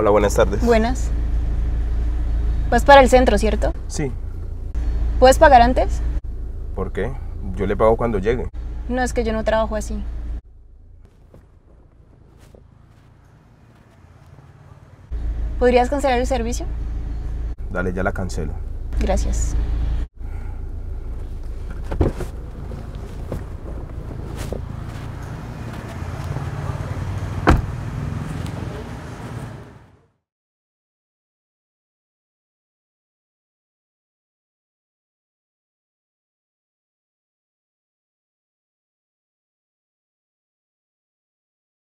Hola, buenas tardes. Buenas. Vas para el centro, ¿cierto? Sí. ¿Puedes pagar antes? ¿Por qué? Yo le pago cuando llegue. No, es que yo no trabajo así. ¿Podrías cancelar el servicio? Dale, ya la cancelo. Gracias.